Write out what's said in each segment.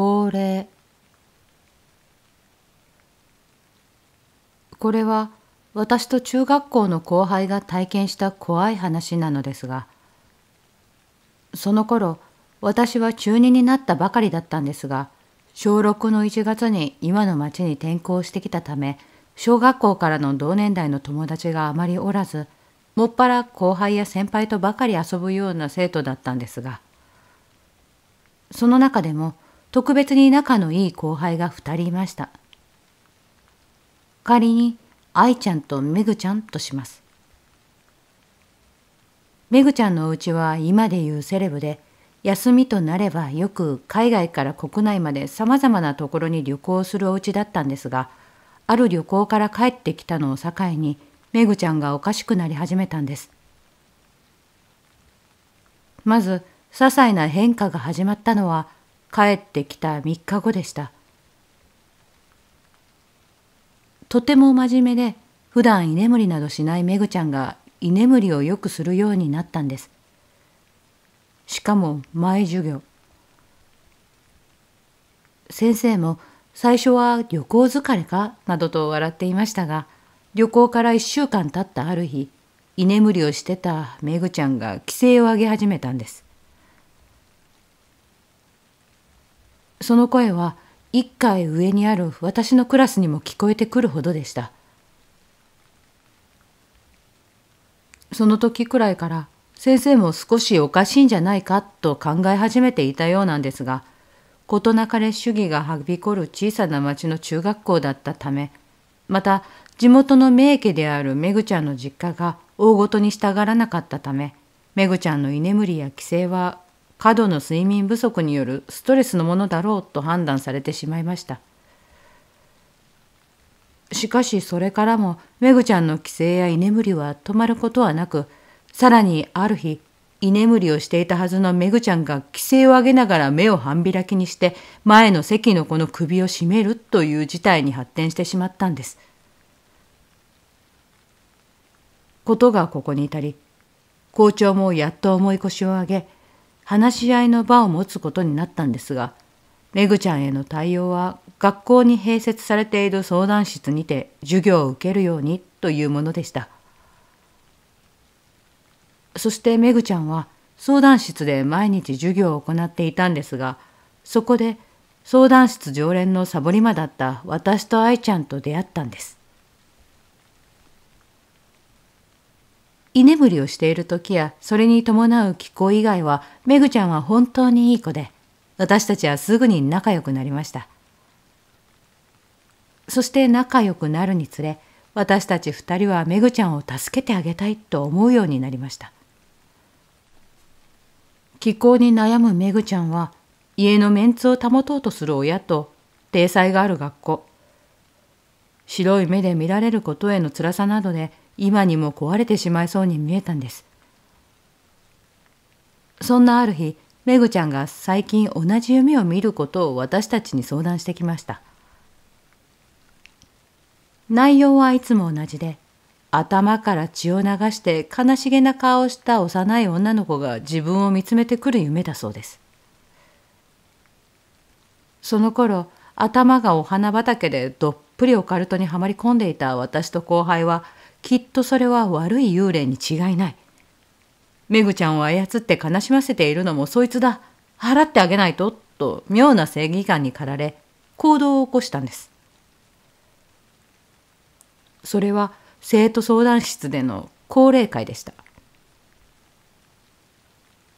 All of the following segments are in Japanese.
高齢。これは私と中学校の後輩が体験した怖い話なのですが、その頃私は中2になったばかりだったんですが、小6の1月に今の町に転校してきたため、小学校からの同年代の友達があまりおらず、もっぱら後輩や先輩とばかり遊ぶような生徒だったんですが、その中でも特別に仲のいい後輩が2人いました。仮に愛ちゃんとめぐちゃんとします。めぐちゃんのお家は今でいうセレブで、休みとなればよく海外から国内までさまざまなところに旅行するお家だったんですが、ある旅行から帰ってきたのを境に、めぐちゃんがおかしくなり始めたんです。まず、些細な変化が始まったのは帰ってきた3日後でした。とても真面目で、普段居眠りなどしないめぐちゃんが居眠りをよくするようになったんです。しかも毎授業。先生も最初は旅行疲れかなどと笑っていましたが、旅行から1週間経ったある日、居眠りをしてためぐちゃんが気勢を上げ始めたんです。その声は1階上にある私のクラスにも聞こえてくるほどでした。その時くらいから先生も少しおかしいんじゃないかと考え始めていたようなんですが、事なかれ主義がはびこる小さな町の中学校だったため、また地元の名家であるめぐちゃんの実家が大ごとに従らなかったため、めぐちゃんの居眠りや帰省は過度の睡眠不足によるストレスのものだろうと判断されてしまいました。しかしそれからもめぐちゃんの帰省や居眠りは止まることはなく、さらにある日、居眠りをしていたはずのめぐちゃんが気勢を上げながら目を半開きにして前の席の子の首を絞めるという事態に発展してしまったんです。ことがここに至り、校長もやっと重い腰を上げ、話し合いの場を持つことになったんですが、めぐちゃんへの対応は学校に併設されている相談室にて授業を受けるようにというものでした。そしてめぐちゃんは相談室で毎日授業を行っていたんですが、そこで相談室常連のサボり魔だった私と愛ちゃんと出会ったんです。居眠りをしている時やそれに伴う気候以外はめぐちゃんは本当にいい子で、私たちはすぐに仲良くなりました。そして仲良くなるにつれ、私たち2人はめぐちゃんを助けてあげたいと思うようになりました。気候に悩むめぐちゃんは家のメンツを保とうとする親と体裁がある学校、白い目で見られることへの辛さなどで今にも壊れてしまいそうに見えたんです。そんなある日、めぐちゃんが最近同じ夢を見ることを私たちに相談してきました。内容はいつも同じで、頭から血を流して悲しげな顔をした幼い女の子が自分を見つめてくる夢だそうです。その頃、頭がお花畑でどっぷりオカルトにはまり込んでいた私と後輩は、きっとそれは悪い幽霊に違いない。めぐちゃんを操って悲しませているのもそいつだ。払ってあげないと、と妙な正義感に駆られ、行動を起こしたんです。それは生徒相談室での降霊会でした。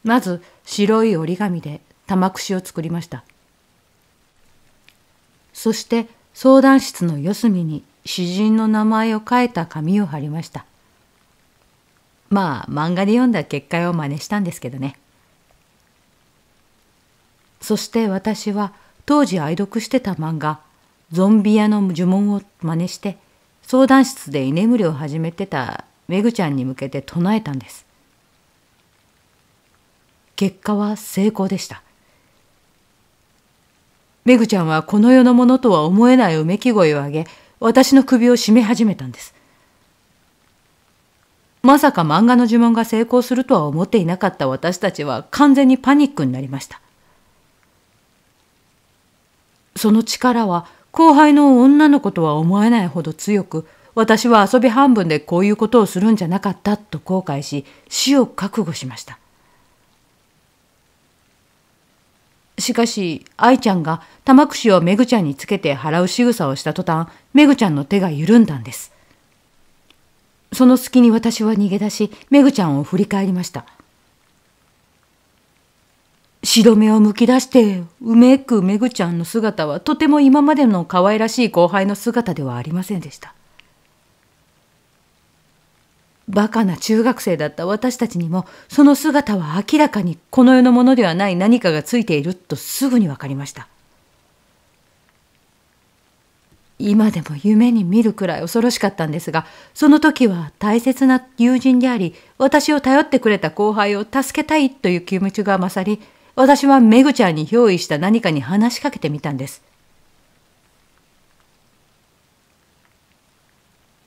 まず白い折り紙で玉串を作りました。そして相談室の四隅に詩人の名前を書いた紙を貼りました。まあ漫画で読んだ結界を真似したんですけどね。そして私は当時愛読してた漫画「ゾンビ屋の呪文」を真似して、相談室で居眠りを始めてためぐちゃんに向けて唱えたんです。結果は成功でした。めぐちゃんはこの世のものとは思えないうめき声を上げ、私の首を絞め始めたんです。まさか漫画の呪文が成功するとは思っていなかった私たちは完全にパニックになりました。その力は後輩の女の子とは思えないほど強く、私は遊び半分でこういうことをするんじゃなかったと後悔し、死を覚悟しました。しかし、愛ちゃんが玉串をめぐちゃんにつけて払う仕草をした途端、めぐちゃんの手が緩んだんです。その隙に私は逃げ出し、めぐちゃんを振り返りました。白目をむき出して、うめくめぐちゃんの姿は、とても今までの可愛らしい後輩の姿ではありませんでした。バカな中学生だった私たちにも、その姿は明らかにこの世のものではない何かがついているとすぐにわかりました。今でも夢に見るくらい恐ろしかったんですが、その時は大切な友人であり、私を頼ってくれた後輩を助けたいという気持ちが勝り、私はめぐちゃんに憑依した何かに話しかけてみたんです。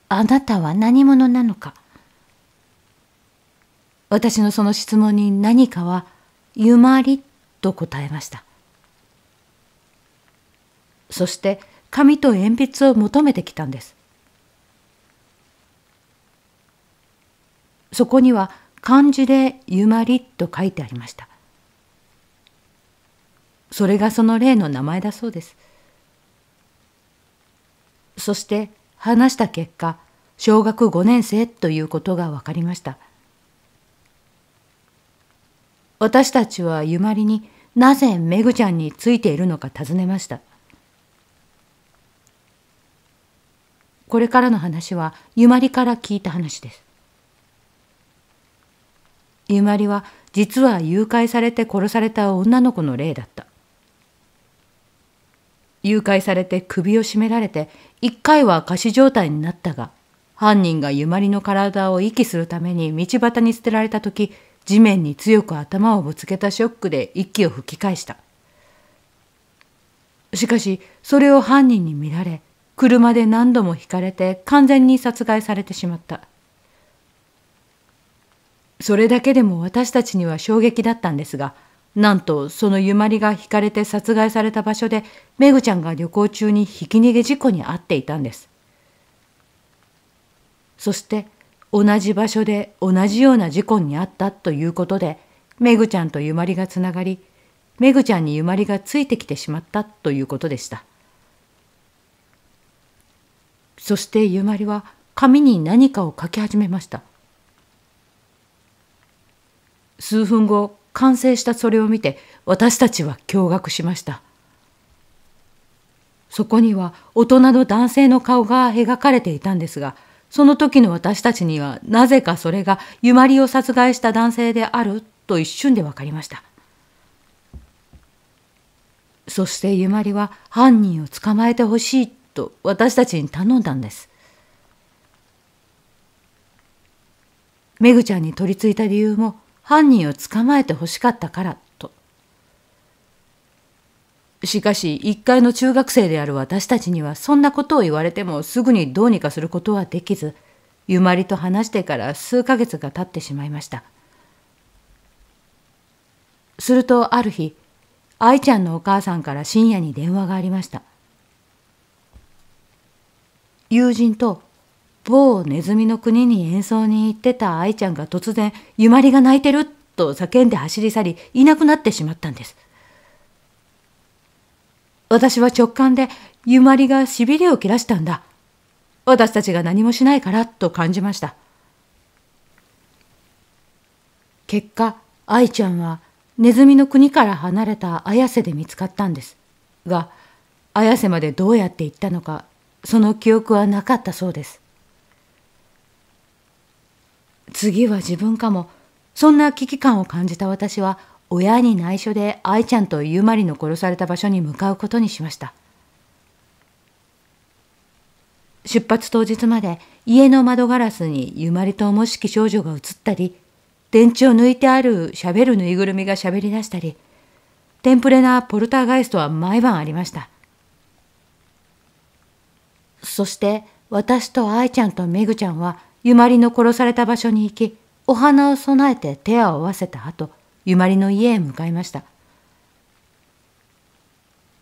あなたは何者なのか。私のその質問に何かは「ゆまり」と答えました。そして紙と鉛筆を求めてきたんです。そこには漢字で「ゆまり」と書いてありました。それがその霊の名前だそうです。そして話した結果、小学5年生ということが分かりました。私たちはゆまりになぜめぐちゃんについているのか尋ねました。これからの話はゆまりから聞いた話です。ゆまりは実は誘拐されて殺された女の子の霊だった。誘拐されて首を絞められて一回は仮死状態になったが、犯人がゆまりの体を遺棄するために道端に捨てられた時、地面に強く頭をぶつけたショックで息を吹き返した。しかしそれを犯人に見られ、車で何度もひかれて完全に殺害されてしまった。それだけでも私たちには衝撃だったんですが、なんとそのゆまりがひかれて殺害された場所で、めぐちゃんが旅行中にひき逃げ事故に遭っていたんです。そして同じ場所で同じような事故に遭ったということで、めぐちゃんとゆまりがつながり、めぐちゃんにゆまりがついてきてしまったということでした。そしてゆまりは紙に何かを書き始めました。数分後、完成したそれを見て私たちは驚愕しました。そこには大人の男性の顔が描かれていたんですが、その時の私たちにはなぜかそれがゆまりを殺害した男性であると一瞬で分かりました。そしてゆまりは犯人を捕まえてほしいと私たちに頼んだんです。めぐちゃんに取り付いた理由も犯人を捕まえてほしかったからと。しかし一介の中学生である私たちにはそんなことを言われてもすぐにどうにかすることはできず、ゆまりと話してから数ヶ月が経ってしまいました。するとある日、愛ちゃんのお母さんから深夜に電話がありました。友人と某ネズミの国に演奏に行ってた愛ちゃんが突然「ゆまりが泣いてる!」と叫んで走り去り、いなくなってしまったんです。私は直感でゆまりがしびれを切らしたんだ。私たちが何もしないからと感じました。結果、愛ちゃんはネズミの国から離れた綾瀬で見つかったんです。が、綾瀬までどうやって行ったのか、その記憶はなかったそうです。次は自分かも、そんな危機感を感じた私は、親に内緒で愛ちゃんとゆまりの殺された場所に向かうことにしました。出発当日まで家の窓ガラスにゆまりとおもしき少女が映ったり、電池を抜いてあるしゃべるぬいぐるみがしゃべりだしたり、テンプレなポルターガイストは毎晩ありました。そして私と愛ちゃんとめぐちゃんはゆまりの殺された場所に行き、お花を供えて手を合わせた後、ゆまりの家へ向かいました。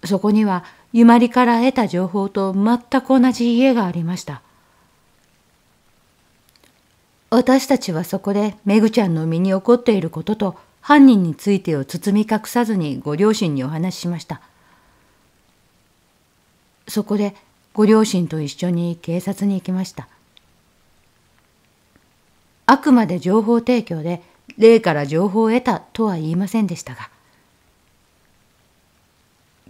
そこにはゆまりから得た情報と全く同じ家がありました。私たちはそこでめぐちゃんの身に起こっていることと犯人についてを包み隠さずにご両親にお話ししました。そこでご両親と一緒に警察に行きました。あくまで情報提供で霊から情報を得たとは言いませんでしたが、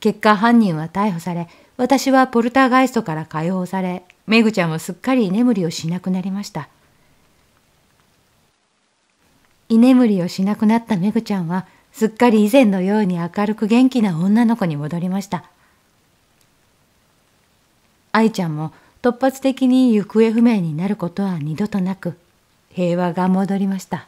結果犯人は逮捕され、私はポルターガイストから解放され、めぐちゃんはすっかり居眠りをしなくなりました。居眠りをしなくなっためぐちゃんは、すっかり以前のように明るく元気な女の子に戻りました。愛ちゃんも突発的に行方不明になることは二度となく、平和が戻りました。